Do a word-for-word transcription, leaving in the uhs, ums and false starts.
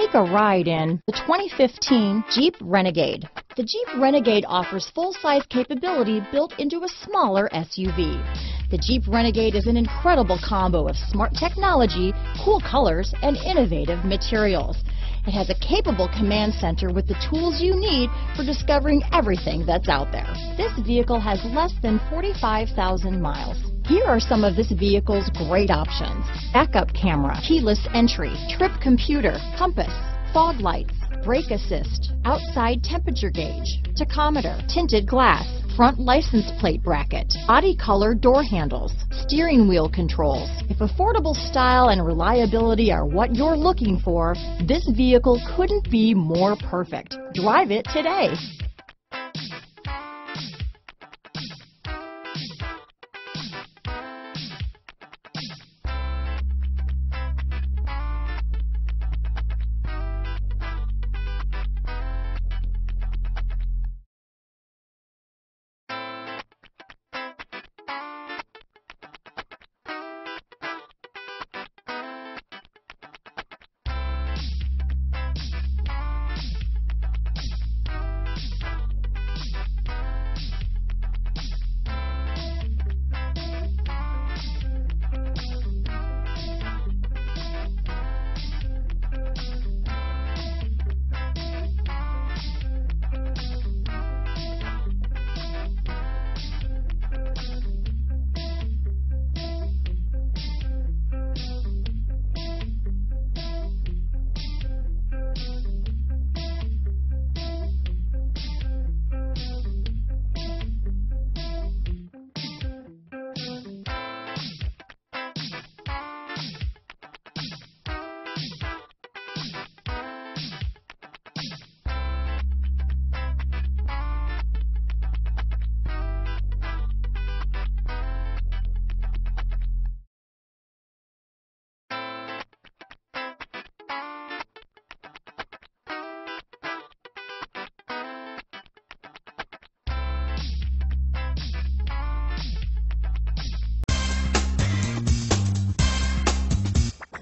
Take a ride in the twenty fifteen Jeep Renegade. The Jeep Renegade offers full-size capability built into a smaller S U V. The Jeep Renegade is an incredible combo of smart technology, cool colors, and innovative materials. It has a capable command center with the tools you need for discovering everything that's out there. This vehicle has less than forty-five thousand miles. Here are some of this vehicle's great options: backup camera, keyless entry, trip computer, compass, fog lights, brake assist, outside temperature gauge, tachometer, tinted glass, front license plate bracket, body color door handles, steering wheel controls. If affordable style and reliability are what you're looking for, this vehicle couldn't be more perfect. Drive it today.